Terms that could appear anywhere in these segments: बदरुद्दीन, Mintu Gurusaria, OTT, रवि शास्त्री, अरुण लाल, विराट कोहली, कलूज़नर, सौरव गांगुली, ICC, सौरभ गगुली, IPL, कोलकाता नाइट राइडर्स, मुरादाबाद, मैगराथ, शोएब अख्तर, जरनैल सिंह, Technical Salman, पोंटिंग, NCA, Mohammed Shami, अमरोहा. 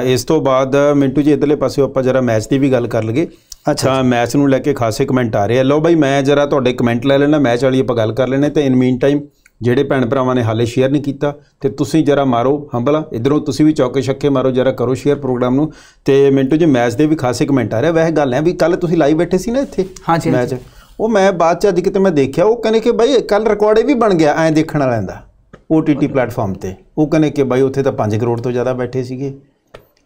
इस तो बाद मिंटू जी इधरले पासे आप जरा मैच की भी गल कर लगे। अच्छा, मैच में लैके खासे कमेंट आ रहे हैं। लो भाई मैं जरा थोड़े कमेंट ले लेना, मैच वाली आप गल कर लेने। तो इन मीन टाइम जोड़े भैन भरावान ने हाले शेयर नहीं किया तो तुसी जरा मारो हंबला, इधरों तुसी भी चौके छक्के मारो, जरा करो शेयर प्रोग्राम नूं। ते मिंटू जी मैच के भी खासे कमेंट आ रहे। वह गल है भी कल तुसी लाइव बैठे सी ना इत्थे मैच, वो मैं बाद च अज किते मैं देखिया, वो कहने कि भाई कल रिकॉर्ड भी बन गया ऐ देखण वालें दा OTT प्लेटफॉर्म ते। वो कहने कि भाई उत्थे तां 5 करोड़ तो ज़्यादा बैठे सीगे,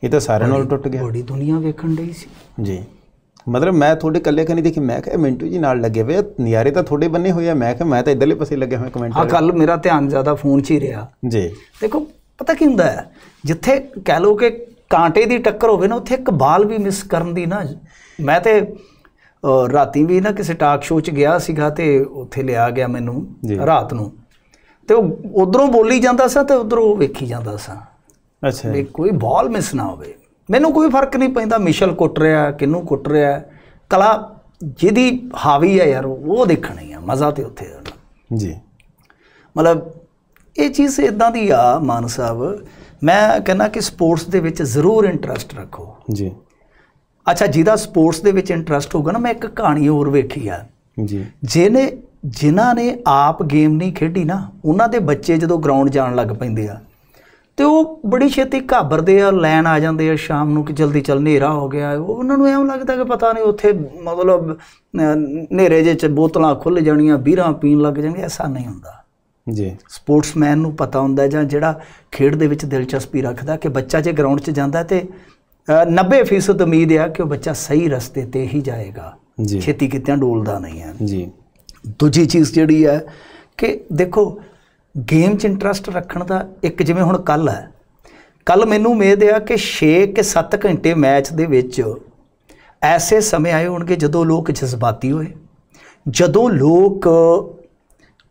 ये तो सारे नाल टुट गया, बड़ी दुनिया वेखण रही सी जी। मतलब मैं थोड़े कल्ले का नहीं देखी, मैं क्या मिंटू जी नाल लगे हुए नज़ारे तो थोड़े बने हुए हैं, मैं तो इधरले पासे लगे हुए कमेंट। हाँ कल मेरा ध्यान ज़्यादा फोन च ही रहा जी। देखो पता की हुंदा है, जिथे कह लो कि कांटे की टक्कर होवे ना, उत्थे एक बाल भी मिस करन दी ना। मैं तो राती भी ना किसी टाक शो च गया सीगा ते उत्थे लिया गया मैनू रात नूं, ते उधरों बोली जांदा सा ते उधरों वेखी जांदा सा। अच्छा भी कोई बॉल मिस ना होवे, मैनू कोई फर्क नहीं पैंदा मिशल कुट रहा किनू कुट रहा, कला जिहदी हावी है यार वो देखना ही है, मज़ा तो उत्थे है जी। मतलब ये चीज़ इदां दी आ मान साहब, मैं कहना कि स्पोर्ट्स दे विच जरूर इंटरस्ट रखो जी। अच्छा जिहदा स्पोर्ट्स दे विच इंटरस्ट होगा ना, मैं एक कहानी होर वेखी आ जी, जिन्होंने आप गेम नहीं खेडी ना, उन्हां दे बच्चे जदों ग्राउंड जाण लग पैंदे आ तो वो बड़ी छेती घाबरते आ, लैन आ जाते हैं शाम को कि जल्दी चल नेरा हो गया। उन्होंने एवं लगता कि पता नहीं उत्थे मतलब नेरे जे च बोतलां खुल जानियां, बीरां पीन लग जाएंगे, ऐसा नहीं होंदा जी। स्पोर्ट्समैन नूं पता होंदा जां जिहड़ा खेड दे विच दिलचस्पी रखदा कि बच्चा जे ग्राउंड च जांदा ते 90% उम्मीद है कि वह बच्चा सही रस्ते ते ही जाएगा, छेती कित्यां डोलदा नहीं है जी। दूजी चीज़ जिहड़ी है कि देखो गेम च इंटरस्ट रखण दा एक, जिवें हुण कल है, कल मैनूं उम्मीद है कि 6 के 7 घंटे मैच दे विच ऐसे समय आए होणगे जदों लोग जज्बाती होए, जदों लोग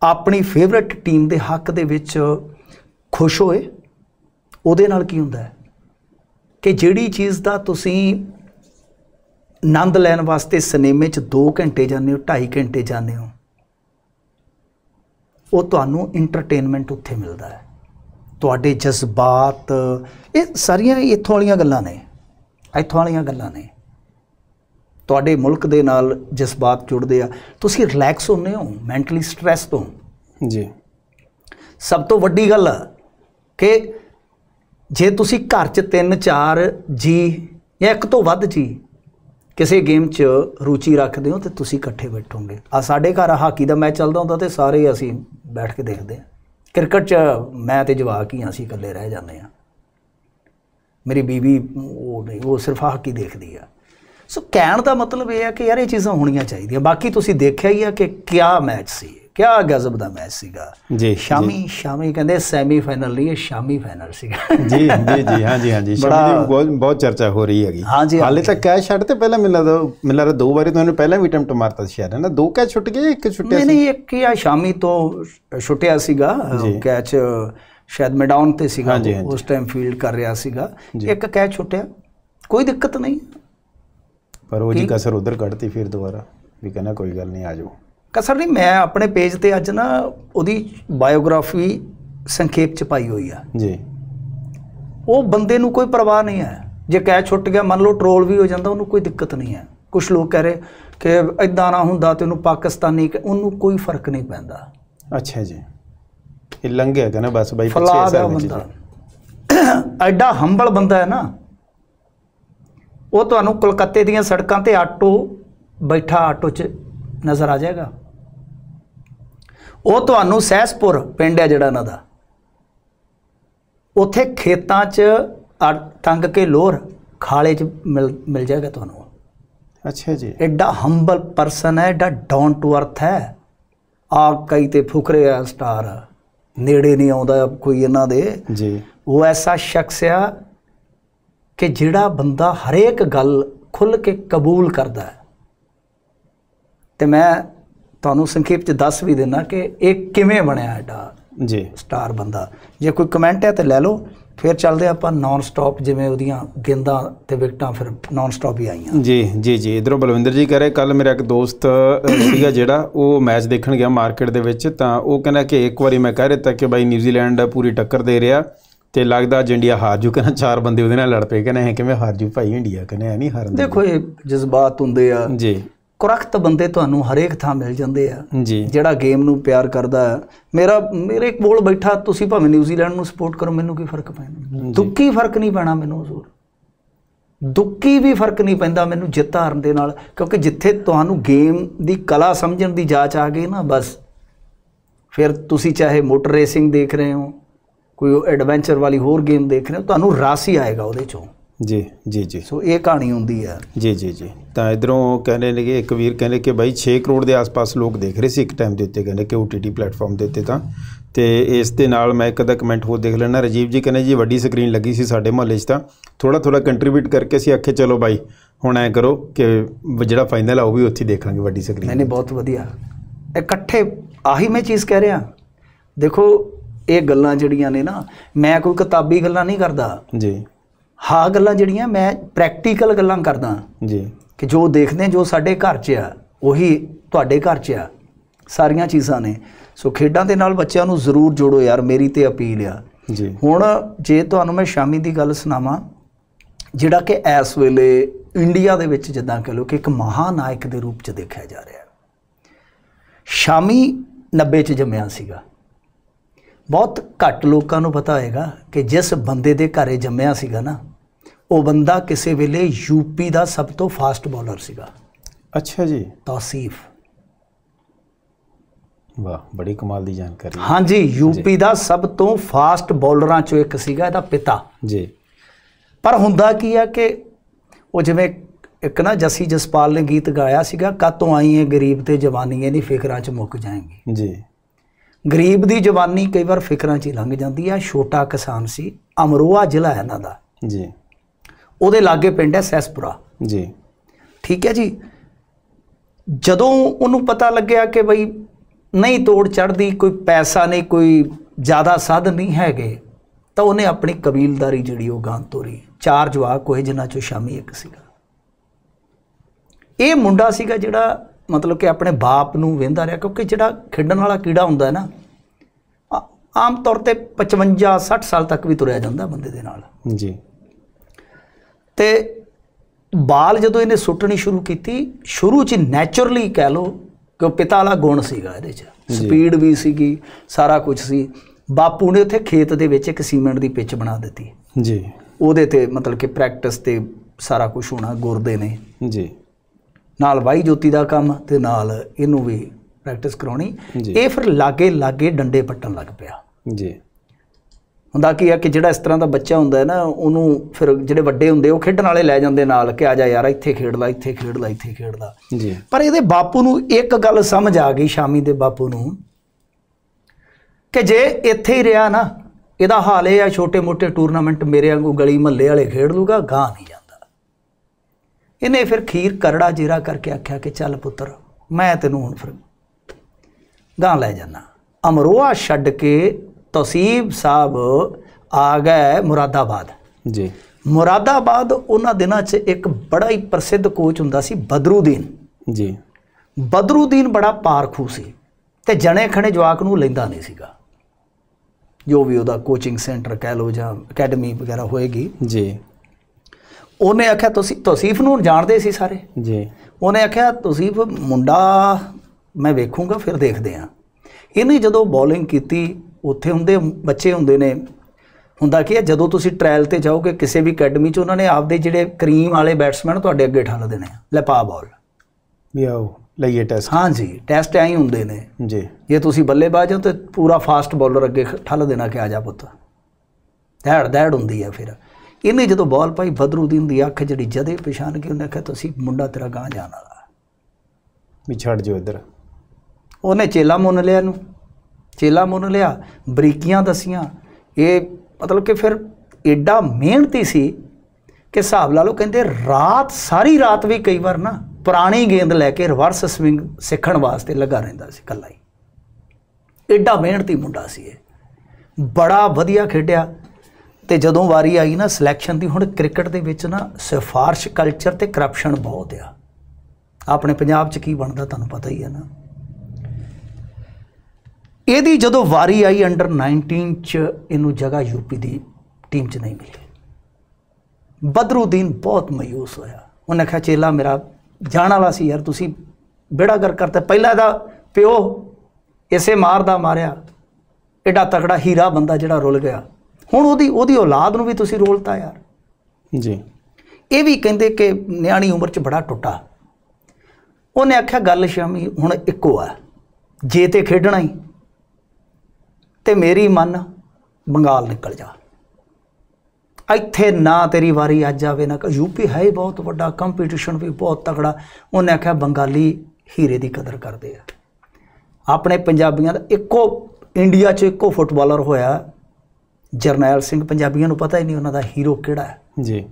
अपनी फेवरेट टीम दे हक दे विच खुश होए। उहदे नाल की हुंदा है कि जिहड़ी चीज़ दा तुसीं आनंद लैण वास्ते सिनेमे च 2 घंटे जांदे हो, 2.5 घंटे जांदे हो, वो तो इंटरटेनमेंट उत्थे मिलता है, तुहाडे जज्बात, ये सारियां इत्थों वाली गल्लां ने, इत्थों वाली गल्लां ने। तुहाडे मुल्क दे नाल जज्बात जुड़ते हैं, तुसीं रिलैक्स होंदे हो, मैंटली स्ट्रैस तो जी। सब तो वड्डी गल कि जे तुसीं घर च 3-4 जी या 1 तो वध जी किसी गेम च रुचि रखते हो तो तुसीं इकट्ठे बैठोगे। आ साडे घर हाकी का मैच चलता होंदा तो सारे असीं बैठ के देखते हैं, क्रिकेट च मैं तो जवाक ही असीं इकल्ले रह जाते हैं, मेरी बीवी वो नहीं, वो सिर्फ हाकी देखती है। सो कहण का मतलब यह है कि यार ये चीज़ां होनी चाहिए। बाकी तुसीं देखिया ही है कि क्या मैच सी, क्या गजब का मैच सीगा जी। शामी कहते सैमीफाइनल नहीं है, शामी फाइनल सीगा जी जी जी। हाँ जी हाँ जी, बहुत चर्चा हो रही है। हाँ जी, हाले तक कैच छड़ते पहले मिला 2 बारी तो उन्होंने पहले भी अटैम्प्ट मारता शायद है ना, 2 कैच छुट गए, 1 छुट्टिया नहीं, 1 शामी तो छुटिया सीगा, कैच शायद मैडाउन ते सीगा, उस टाइम फील्ड कर रहा सीगा, 1 कैच छुटिया, कोई दिक्कत नहीं, पर वो जी कसर उधर कटती फिर दोबारा भी कहना कोई गल नहीं आ जाओ कसर नहीं। मैं अपने पेज ते अज ना उदी बायोग्राफी संखेप च पाई हुई है जी। वो बंदे नूं कोई परवाह नहीं है, जे कैच छुट गया मान लो ट्रोल भी हो जाता, उन्होंने कोई दिक्कत नहीं है। कुछ लोग कह रहे कि इदा ना होंदा ते उन्होंने पाकिस्तानी, उन्होंने कोई फर्क नहीं पैंदा। अच्छा जी, ये लंघे कहना बस भाई फला गया बंदा, एडा हंबल बंदा है ना, वो तुहानू कोलकाते दीयां सड़कां ते आटो बैठा आटो च नज़र आ जाएगा। वो तो सैसपुर पिंड है जिहड़ा इन्हां दा, उत्थे खेतां च टंग के लोर खाले च मिल जाएगा तुहानू। अच्छा जी, एडा हंबल परसन है, एडा डाउन टू अर्थ है। आ कई तो फुकरे है स्टार, नेड़े नहीं आउंदा कोई इन्हां दे जी। वो ऐसा शख्स आ कि जिहड़ा बंदा हरेक गल खुल के कबूल करता है। तो मैं तुहानू संखेप दस भी देना कि एक किवें बनया एडा जी स्टार बंदा। जे कोई कमेंट है तो लै लो, फिर चलते आपां नॉन स्टॉप, जिवें उहदियां गेंदां ते विकटां फिर नॉन स्टॉप ही आईयां जी जी जी। इधरों बलविंदर जी कह रहे कल मेरा एक दोस्त सीगा जिहड़ा वो मैच देखण गया मार्केट दे विच, तां वो कहंदा कि एक बारी मैं कह रहा था कि भाई न्यूजीलैंड पूरी टक्कर दे रहा तो लगता जो इंडिया हार जू कहना चार बंदे वो लड़ पे कहना है कि मैं हार जू भाई इंडिया कहना है नहीं हार देखो ये जज्बात होंगे आ जी कुरख्त बंदे तो हरेक थान मिल जाते हैं जी जोड़ा गेम नू प्यार करता है मेरा मेरे कोल बैठा तुसीं भावें न्यूजीलैंड नू सपोर्ट करो मैनू की फर्क पैना दुखी फर्क नहीं पैना मैनू जरूर दुखी भी फर्क नहीं पैंदा मैनू जित हारन दे नाल क्योंकि जिथे तुहानू गेम दी कला समझण दी जाच आ गई ना बस फिर तुसीं चाहे मोटर रेसिंग देख रहे हो कोई एडवेंचर वाली होर गेम देख रहे हो तुहानू रस ही आएगा उहदे चों जी जी जी सो ये कहानी होंगी है जी जी जी तो इधरों कहने लगे एक वीर कहने कि भाई 6 करोड़ के आसपास लोग देख रहे थे एक टाइम के उत्ते कहने कि OTT प्लेटफॉर्म के उत्ते तां ते इस दे नाल मैं एक अद्धा कमेंट हो देख लेना राजीव जी कहने जी वड्डी स्क्रीन लगी सी साडे महल्ले च तां थोड़ा थोड़ा कंट्रीब्यूट करके असी आखे चलो भाई हुण ऐ करो कि जिहड़ा फाइनल आ वो भी उत्थे देखांगे वड्डी स्क्रीन मैंने बहुत वधिया इकट्ठे आही मैं चीज़ कह रहा देखो ये गल्लां जिहड़ियां ने ना मैं कोई किताबी गल्लां नहीं करदा जी हाँ गल्लां जिहड़ियां मैं प्रैक्टिकल गल्लां करदा जी कि जो देखते हैं जो साढ़े घर च आ उही तुहाडे घर च आ सारियां चीज़ां ने सो खेडां दे नाल बच्चों नूं जरूर जोड़ो यार मेरी तो अपील आ जी हुण जे तुहानूं मैं शामी दी गल सुनावां जिहड़ा कि इस वेले इंडिया दे विच जिद्दां कह लो कि एक महानायक दे रूप च देखिया जा रहा शामी 90 च जम्मिया सीगा बहुत घट लोगों को पता होगा कि जिस बंदे दे घरे जम्मिया सीगा ना वो बंदा किसी वेले यूपी का सब तो फास्ट बॉलर सीगा अच्छा जी तौसीफ वाह बड़ी कमाल की जानकारी हाँ जी यूपी का सब तो फास्ट बॉलर चो एक सीगा इहदा पिता जी पर हुंदा की है कि वो जिवें एक ना जसी जसपाल ने गीत गाया सीगा कातों आई है गरीब ते जवानी है नहीं फिकरां च मुक जाएंगी जी गरीब की जवानी कई बार फिकरां च लंघ जाती है छोटा किसान सी अमरोहा जिला है इन्हां दा जी उहदे लागे पिंड है सैसपुरा जी ठीक है जी जदों उन्हूं पता लग्या कि बई नहीं तोड़ चढ़दी कोई पैसा नहीं कोई ज़्यादा साधन नहीं हैगे तो उन्हें अपनी कबीलदारी जिहड़ी ओह गां तोरी 4 जवाक होए जिन्हां चों शामी एक सीगा ये मुंडा सीगा जिहड़ा मतलब कि अपने बाप नूं वेंदा रहा क्योंकि जिहड़ा खेडण वाला कीड़ा हुंदा है ना आम तौर पर 55-60 साल तक भी तुरया जांदा बंदे दे नाल जी ते बाल जदों इहने सुट्टनी शुरू की शुरू च नैचुरली कह लो कि पिता वाला गुण सीगा इहदे च स्पीड भी सीगी सारा कुछ सी बापू ने उत्थे खेत दे विच इक सीमेंट दी पिच बना दित्ती जी उहदे ते मतलब कि प्रैक्टिस ते सारा कुछ होना गुरदे ने जी नाल वाई जोती का काम ते नाल इनू भी प्रैक्टिस कराउणी ये फिर लागे लागे डंडे पट्टन लग पिया जी हुंदा की है कि जिहड़ा इस तरह का बच्चा हुंदा है ना उन्हूं फिर जिहड़े वड्डे हुंदे ओ खेडण वाले लै जांदे नाल कि आ जा यार इत्थे खेड ला इत्थे खेड ला इत्थे खेड ला जी पर इहदे बापू नूं एक गल समझ आ गई शामी दे बापू नूं कि जे इत्थे ही रहा ना इहदा हाल इह आ छोटे मोटे टूरनामेंट मेरे वांगू गली महल्ले वाले खेड लूगा गां नहीं जांदा इन्हें फिर खीर करड़ा जीरा करके आख्या कि चल पुत्र मैं तेनों हूँ फिर गां लै जाना अमरोहा छड्ड के तौसीब साहब आ गए मुरादाबाद जी मुरादाबाद उन्होंने दिनों च एक बड़ा ही प्रसिद्ध कोच हुंदा सी बदरुद्दीन जी बदरुद्दीन बड़ा पारखू सी ते जने खने जवाक नूं लैंदा नहीं सीगा जो भी उहदा कोचिंग सेंटर कह लो जां अकैडमी वगैरह होएगी जी उन्हें आख्या तौसीफ नूं जानते सी सारे जी उन्हें आख्या तौसीफ मुंडा मैं वेखूंगा फिर देखते हैं इन्हें जदों बॉलिंग की उत्थे हुंदे बच्चे हुंदे ने हुंदा की है जदों तुसीं ट्रायल ते जाओगे किसी भी अकैडमी च उन्होंने आपदे जिहड़े करीम वाले बैट्समैन तुहाडे अगे ठाल देने लै पा बॉल भी आओ लईए टैस्ट हाँ जी टैस्ट ऐ ही हुंदे ने जी जे तुसीं बल्लेबाज हो तो पूरा फास्ट बॉलर अगे ठाल देना कि आ जा पुत्त दैड़ दैड़ हुंदी है फिर इन्हें जो बॉल पाई बदरुद्दीन की अख जी जदे पछाण गई उन्हें आख्या तो मुंडा तेरा गांह जाने वाला भी छड़ जो इधर उन्हें चेला मुन लिया चेला मुन लिया बरीकियां दसियां ये मतलब कि फिर एडा मेहनती सी कि हिसाब ला लो कहते रात सारी रात भी कई बार ना पुरानी गेंद लैके रिवर्स स्विंग सीखण वास्ते लगा रहिंदा सी कल्ला ही एडा मेहनती मुंडा सी बड़ा वधिया खेडिया तो जदों वारी आई ना सिलैक्शन की हुण क्रिकेट दे विच ना सिफारश कल्चर तो करप्शन बहुत आ अपने पंजाब च की बनता तुहानूं पता ही है ना इहदी जदों वारी आई अंडर 19 च इनू जगह यूपी की टीम च नहीं मिले। बदरुद्दीन बहुत मायूस होया, उन्हें कहा चेला मेरा जान वाला सी यार तुसी बेड़ा गर करते, पहला दा प्यो इसे मारदा मारिया एडा तगड़ा हीरा बंदा जिहड़ा रुल गया, हुण ओदी औलाद नूं भी तुसी रोलता यार जी। ये भी कहते कि न्याणी उम्र च बड़ा टुटा। उन्हें आख्या गल शामी हुण इको है, जे तो खेडना ही तो मेरी मन बंगाल निकल जा, इत्थे ना तेरी वारी अज आवे ना यूपी है ही बहुत वड्डा, कंपीटिशन भी बहुत तगड़ा। उन्हें आख्या बंगाली हीरे की कदर करते हैं। अपने पंजाबियों का एको इंडिया च एको फुटबॉलर होया जरनैल सिंह, पंजाबियों को पता ही नहीं उन्होंने हीरो केड़ा है जी,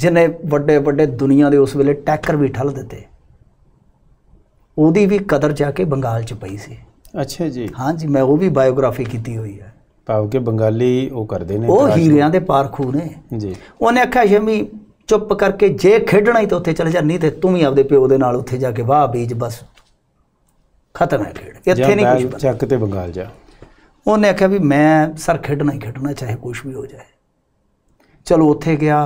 जिन्हें बड़े बड़े दुनिया के उस वेले टैकर भी ठल दिते। उहदी भी कदर जाके बंगाल च पई सी। अच्छा जी, हाँ जी, मैं वो भी बायोग्राफी की हुई है, भाव के बंगाली वो करते हैं, वह हीरिया के पारखू ने जी। उन्हें आख्या शमी चुप करके जे खेडना ही तो उत्थे चले जा, नहीं तो तू भी आपदे प्यो दे नाल उत्थे जाके वाह बीज, बस खत्म है खेड, इत्थे नहीं कुछ चक ते बंगाल जा। उन्हें आख्या भी मैं सर खेडना ही खेडना, चाहे कुछ भी हो जाए। चलो उत्थे गया,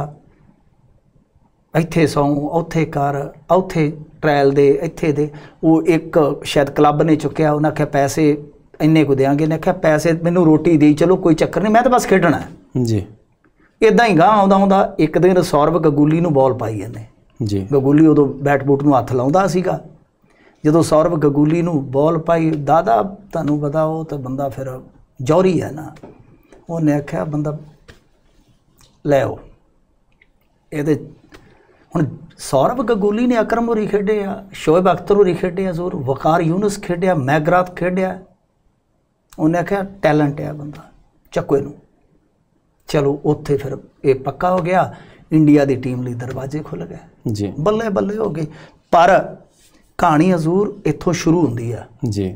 इत्थे सौ उत्थे कर, उत्थे ट्रायल दे, इत्थे दे, वो एक शायद क्लब ने चुकया। उन्हें आख्या पैसे इन्ने को देंगे, ने आख्या पैसे मैनू रोटी दी, चलो कोई चक्कर नहीं, मैं तो बस खेडना है जी। इदा ही गां आउंदा आउंदा एक दिन सौरभ गगुली नूं बॉल पाई इहने जी। गगुली उदों बैट बूट नूं हथ लाउंदा सीगा। जदों सौरभ गगुली नूं बॉल पाई, दादा तुहानूं पता वो तो बंदा फिर जौहरी है ना, उन्हें आख्या बंदा लै आओ इहदे। हुण सौरभ गगुली ने अकरम होरी खेडिया, शोएब अख्तर होरी खेडिया, जोर वकार यूनुस खेडिया, मैगराथ खेडिया। उन्हें आख्या टैलेंट है बंदा, चको इनू। चलो उत्थे फिर ये पक्का हो गया, इंडिया की टीम लिए दरवाजे खुल गए जी, बल्ले बल्ले हो गए। पर कहानी हजूर इत्थों शुरू होंदी है जी।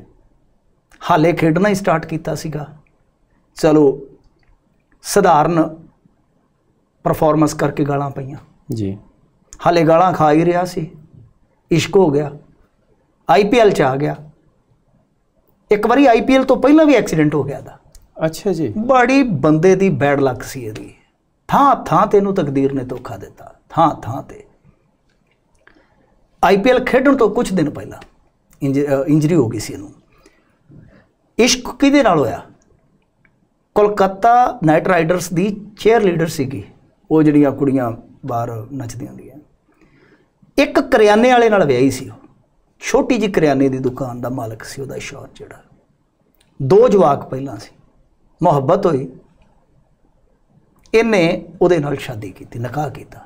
हाले खेडना ही स्टार्ट कीता सीगा, चलो सधारण परफॉर्मेंस करके गालां पईयां जी, हाले गालां खा ही रहा सी। इश्क हो गया, IPL च आ गया। एक बारी IPL तो पहला भी एक्सीडेंट हो गया था। अच्छा जी, बड़ी बंदे दी बैड लक सी इहदी, थां थां ते नूं तकदीर ने धोखा दिता, थां थां ते। IPL खेडण तो कुछ दिन पहला इंजरी हो गई सी इहनूं। इश्क किहदे नाल होया? कोलकाता नाइट राइडर्स दी चेयर लीडर सीगी, वो जिहड़ियां कुड़ियां बाहर नचदियां हुंदियां। एक करियाने वाले नाल विआही सी, छोटी जी करियाने की दुकान का मालिक से वह शौहर जोड़ा। दो जवाक पहला से मुहब्बत हुई, इन्हें उहदे नाल शादी की, निकाह किया,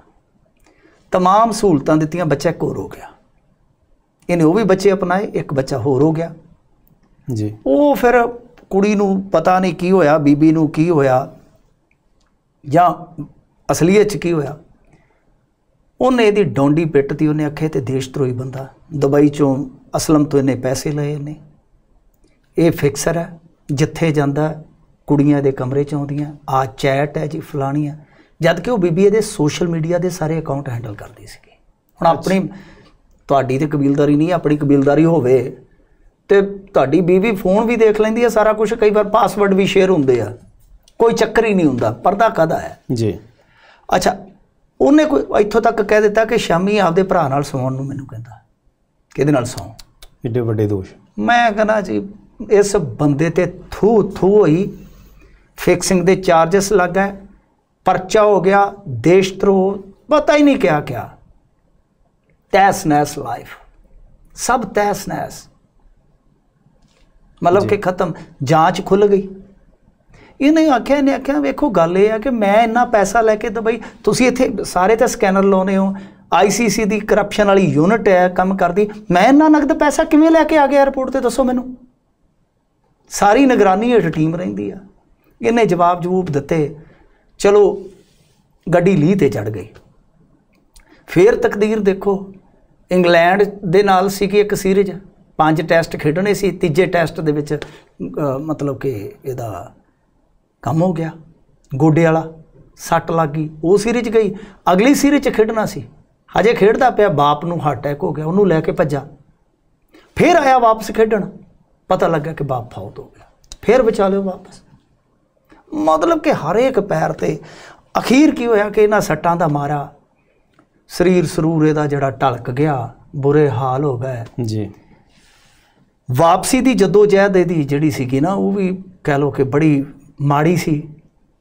तमाम सहूलतां दित्तियां, बच्चा एक होर हो गया। इन्हें वह भी बच्चे अपनाए, एक बच्चा होर हो गया जी। वो फिर कुड़ी नूं पता नहीं की होया, बीबी नूं की होया या असलियत च की होया, उन्हें यदी डोंडी पिटती। उन्हें आखे तो देशद्रोही बंदा, दुबई चों असलम तो इन्हें पैसे लए ने, ये फिक्सर है, जिथे जाता कुड़ियां दे कमरे च आउंदियां, आ चैट है जी फलानी है। जबकि वह बीबी इहदे सोशल मीडिया के सारे अकाउंट हैंडल करती सी। हुण अपनी तुहाडी ते कबीलदारी नहीं, अपनी कबीलदारी होवे ते तुहाडी बीबी फोन भी देख लैंदी है, सारा कुछ, कई बार पासवर्ड भी शेयर हुंदे आ, कोई चक्कर ही नहीं हुंदा, पर्दा कादा है जी। अच्छा, उन्हें कोई इत्थों तक कह दिता कि शामी आपदे भरा नाल सौण नूं मैनूं कहंदा, किहदे नाल सौं? एडे वड्डे दोष। मैं कहना जी इस बंदे ते थू थू होई, फिक्सिंग दे चार्जेस लग गए, परचा हो गया, देश द्रोह, पता ही नहीं क्या क्या, तहस नहस लाइफ, सब तहस नहस, मतलब कि खत्म। जांच खुल गई। इन्हें आख्या वेखो गल यह है कि मैं इन्ना पैसा लैके दुबई, तुसीं इत्थे सारे तो स्कैनर लाने हो, ICC की करप्शन वाली यूनिट है काम करती, मैं इन्ना नकद पैसा किवें लैके आ गया एयरपोर्ट ते, दसो मैनूं। सारी निगरानी हेठ टीम रहिंदी आ। इन्हें जवाब जवूब दिते, चलो गड्डी लीह ते चढ़ गई। फिर तकदीर देखो, इंग्लैंड दे नाल सीगी एक सीरीज, 5 टेस्ट खेडने सी, तीजे टेस्ट दे विच मतलब कि इहदा कम हो गया, गोडे वाला सट लग गई, वो सीरीज गई। अगली सीरीज खेडना सी, हजे खेडदा पिया, बाप नूं हार्ट अटैक हो गया, उन्होंने लैके भज्जा। फिर आया वापस खेडण, पता लगा कि बाप फाउट हो गया, फिर बचा लियो वापस। मतलब कि हर एक पैर ते अखीर की होया कि इन्हां सट्टां दा मारा शरीर सरूर इहदा जिहड़ा ढलक गया, बुरे हाल हो गए जी। वापसी दी जद्दोजहद इहदी जिहड़ी सीगी ना वो भी कह लो कि बड़ी माड़ी सी।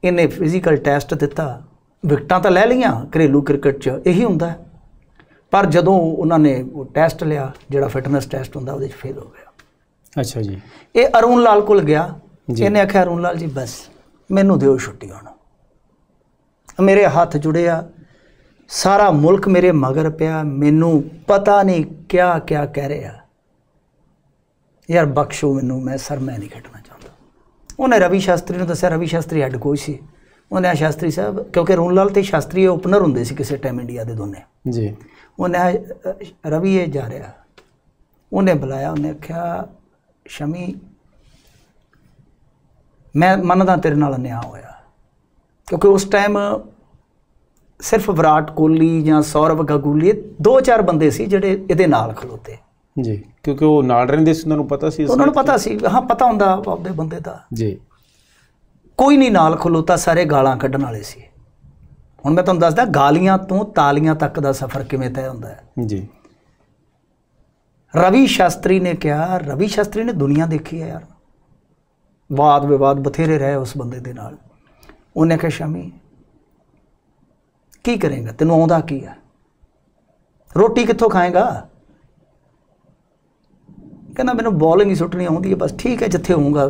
इन्हें फिजिकल टैसट दिता, विकटा तो लै लिया, घरेलू क्रिकेट यही होंगे, पर जदों उन्होंने टैसट लिया जोड़ा फिटनेस टैसट होंगे वो फेल हो गया। अच्छा जी। ये अरुण लाल को गया, इन्हें आख्या अरुण लाल जी बस मैनू दो छुट्टी, हूँ मेरे हाथ जुड़े आ, सारा मुल्क मेरे मगर पिया, मैनू पता नहीं क्या क्या कह रहे आ, यार बख्शो मैनू, मैं सर मैं नहीं खेडना। उन्हें रवि शास्त्री ने दस्या, रवि शास्त्री हैड कोच सी, उन्हें शास्त्री साहब क्योंकि अरुण लाल तो शास्त्री ओपनर होंगे किसी टाइम इंडिया के दोनों जी। उन्हें रवि ये जा रहा, उन्हें बुलाया, उन्हें आख्या शमी मैं मनदा तेरे नाल अन्याय होया, क्योंकि उस टाइम सिर्फ विराट कोहली या सौरव गांगुली दो चार बंदे सी जिहड़े इहदे नाल खलोते जी, क्योंकि वो नाल रहिंदे सी, उन्होंने पता सी, उन्होंने पता सी, हाँ पता होंदा आपदे बंदे दा जी। कोई नहीं नाल खलोता, सारे गालां कड्ढण वाले सी। हुण मैं तुहानूं दसदा गालियां तों तालियां तक दा सफर किवें तय हुंदा है जी। रवि शास्त्री ने कहा, रवि शास्त्री ने दुनिया देखी है यार, वाद विवाद बथेरे रहे उस बंदे दे नाल। उन्हें कहा शमी की करेगा, तैनूं आउंदा की है, रोटी कित्थों खाएगा? कहना मैंने बॉलिंग ही सुटनी आती है बस, ठीक है जिथे होऊंगा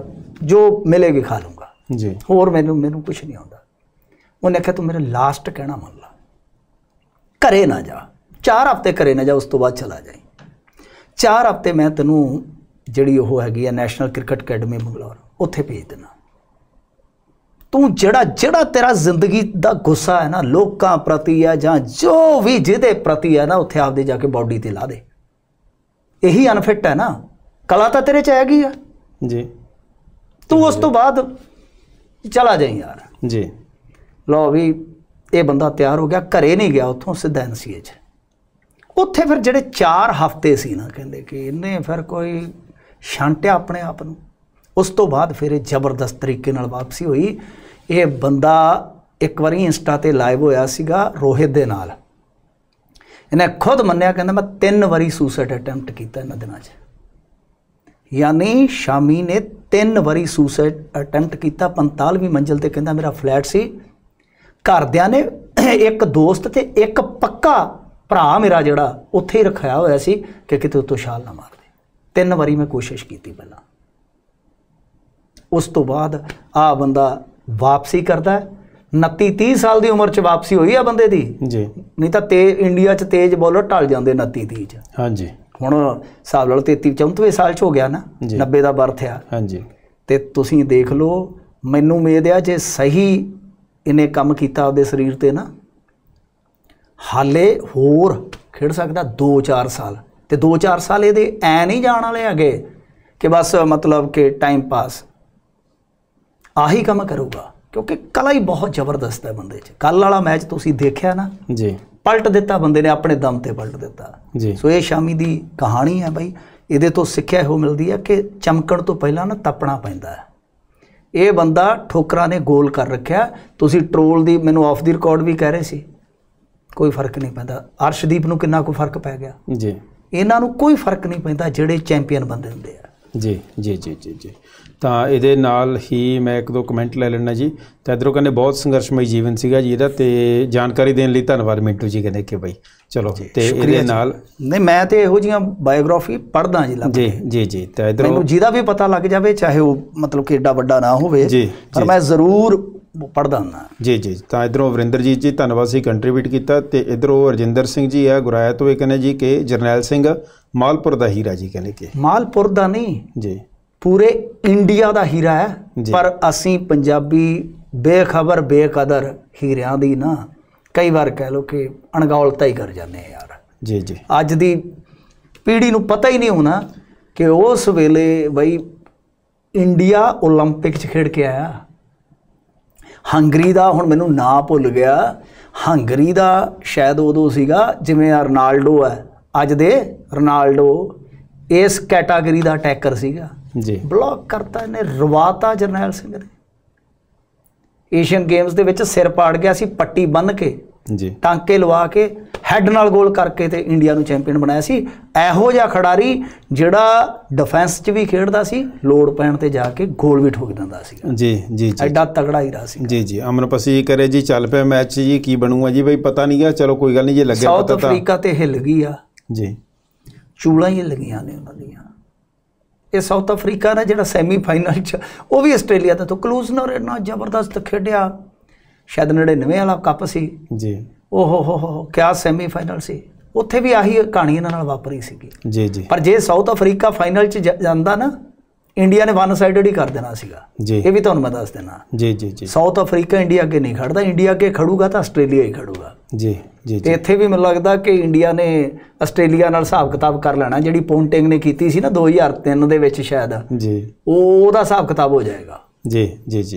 जो मिलेगी खा लूँगा जी, होर मैनू मैनू कुछ नहीं आता। उन्हें आख्या तू मेरा लास्ट कहना मन ला, घरे ना जा, 4 हफ्ते घरे ना जा, उस तो बाद चला जाए। 4 हफ्ते मैं तेनों जी वो हैगी है नैशनल क्रिकेट अकैडमी मंगलौर उत्थे भेज देना, तू जड़ा जड़ा तेरा जिंदगी का गुस्सा है ना लोगों प्रति है जां जो भी जिहदे प्रति है ना उत्थे आपदे जाके बॉडी ते ला दे, यही अनफिट है ना, कला तो तेरे च हैगी है जी, तू उस तो बाद चला जाए यार जी। लो भी ये बंदा तैयार हो गया, घरे नहीं गया उतों सीधा NCA च। उत्थे फिर जेडे 4 हफ्ते सी ना कहते कि इन्हें फिर कोई छांटिया अपने आप को, उस तो बाद फिर जबरदस्त तरीके नाल वापसी हुई। ये बंदा एक बार इंस्टा ते लाइव होया सीगा रोहित दे नाल, इन्हें खुद मन्निया कहना मैं 3 वारी सुसाइड अटैम्प्ट किया इन दिनों, यानी शामी ने 3 वारी सुसाइड अटैम्प्ट किया। 45वीं मंजिल ते कहता मेरा फ्लैट सी, घरद्या ने एक दोस्त ते एक पक्का भरा मेरा जोड़ा उत्थे ही रखाया होया सी कि किते उत्तों छाल ना मार दे। 3 वारी मैं कोशिश की पहला, उस तो बाद आ बंदा वापसी करता है। 29-30 साल की उम्र च वापसी हुई है बंदे दी जी, नहीं तो इंडिया च तेज बॉलर ढल जाते 29-30 च। हाँ जी, हुण हिसाब ला लो 33-34 साल च हो गया ना, 90 का बर्थ आ। हाँ जी, तो तुसीं देख लो, मैनूं उम्मीद आ जे सही इन्हें काम कीता आपदे शरीर ते ना, हाले होर खेड सकदा 2-4 साल। तो 2-4 साल इहदे ऐ नहीं जाण वाले हैगे कि बस मतलब कि टाइम पास आही काम करूगा, क्योंकि कला ही बहुत जबरदस्त है बंदे च। कल वाला मैच तुसीं देखिया ना जी, पलट दिता बंदे ने अपने दम ते पलट दिता जी। सो ये शामी दी कहानी है बई, इहदे तो सिक्ख्या हो मिलदी है कि चमकण तो पहला ना तपना पैंदा है। ये बंदा ठोकरा ने गोल कर रखिया, तुसीं ट्रोल दी मैनूं ऑफ दी रिकॉर्ड भी कह रहे सी, कोई फर्क नहीं पैंदा। अर्शदीप नूं कितना कोई फर्क पै गया जी, इन्हां नूं कोई फर्क नहीं पैंदा जिहड़े चैंपीयन बंदे हुंदे आ जी जी जी जी जी। तो ये ही मैं 1-2 कमेंट ले लेना जी। तो इधरों कहने बहुत संघर्षमय जीवन सीगा जी, ये जानकारी देने लिए धन्यवाद मिंटू जी। कहने कि बई चलो तो ये नहीं, मैं तो यहो जी बायोग्राफी पढ़दा जी जी जी जी। तो इधरों जिहदा भी पता लग जाए चाहे वो मतलब कि एडा वड्डा ना हो जी, पर मैं जरूर पढ़दा हुंदा जी जी। तो इधरों वरिंदर जी जी धन्यवाद सी कंट्रीब्यूट किया। तो इधरों हरजिंदर सिंह जी है गुराया तो ये कहने जी कि जरनैल सिंह मालपुर का हीरा जी। कहने कि मालपुर का नहीं जी, पूरे इंडिया का हीरा है, पर असी पंजाबी बेखबर बेकदर हीरिया की ना कई बार कह लो कि अणगौलता ही कर जाते हैं यार जी जी। अज की पीढ़ी को पता ही नहीं होना कि उस वेले बई इंडिया ओलंपिक च खेड के आया। हंगरी का हुण मैनूं ना भुल गया, हंगरी का शायद उदों सीगा जिवें रोनाल्डो है, अज दे रोनाल्डो इस कैटागरी का अटैकर सीगा, ब्लॉक करता इन्हें रवाता जरनैल सिंह ने। ਏਸ਼ੀਅਨ ਗੇਮਸ ਦੇ ਵਿੱਚ ਸਿਰ ਪਾੜ ਗਿਆ ਸੀ ਪੱਟੀ ਬੰਨ ਕੇ ਜੀ ਟਾਂਕੇ ਲਵਾ ਕੇ ਹੈੱਡ ਨਾਲ ਗੋਲ ਕਰਕੇ ਤੇ ਇੰਡੀਆ ਨੂੰ ਚੈਂਪੀਅਨ ਬਣਾਇਆ ਸੀ। ਇਹੋ ਜਿਹਾ ਖਿਡਾਰੀ ਜਿਹੜਾ ਡਿਫੈਂਸ 'ਚ ਵੀ ਖੇਡਦਾ ਸੀ, ਲੋੜ ਪੈਣ ਤੇ ਜਾ ਕੇ ਗੋਲ ਵੀ ਠੋਕ ਦਿੰਦਾ ਸੀ ਜੀ ਜੀ, ਐਡਾ ਤਗੜਾ ਹੀ ਰਹਾ ਸੀ ਜੀ ਜੀ। ਅਮਨ ਪਸੀ ਕਰੇ ਜੀ ਚੱਲ ਪਿਆ ਮੈਚ ਜੀ, ਕੀ ਬਣੂਗਾ ਜੀ ਬਈ ਪਤਾ ਨਹੀਂ ਗਿਆ, ਚਲੋ ਕੋਈ ਗੱਲ ਨਹੀਂ ਜੇ ਲੱਗਿਆ ਪਤਾ ਤਾਂ ਸਾਊਥ ਅਫਰੀਕਾ ਤੇ ਹਿੱਲ ਗਈ ਆ ਜੀ, ਚੂਲਾਂ ਹੀ ਲੱਗੀਆਂ ਨੇ ਉਹਨਾਂ ਦੀਆਂ। ਇਹ ਸਾਊਥ ਅਫਰੀਕਾ ਦਾ ਜਿਹੜਾ ਸੈਮੀਫਾਈਨਲ 'ਚ ਉਹ ਵੀ ਆਸਟ੍ਰੇਲੀਆ ਤੋਂ ਕਲੂਜ਼ਨਰ ਇੰਨਾ ਜ਼ਬਰਦਸਤ ਖੇਡਿਆ, शायद 99 वाला कप सी जी, ओहो हो हो क्या सैमीफाइनल से उत्थे भी आही कहानी इन्हां वापरी सी जी जी। पर जे साउथ अफ्रीका फाइनल च जांदा ना, इंडिया ने वन साइडेड ही कर देना सीगा जी, ये भी तुहानूं मैं दस देना जी जी जी। साउथ अफ्रीका इंडिया अगे नहीं खड़दा, इंडिया अगे खड़ूगा तो आस्ट्रेलिया ही खड़ूगा जी जी। इत्थे भी मैनूं लगदा कि इंडिया ने आस्ट्रेलिया नाल हिसाब किताब कर लेना, जिहड़ी पोंटिंग ने कीती सी ना 2003 दे विच शायद जी, ओहदा हिसाब किताब हो जाएगा जी जी जी।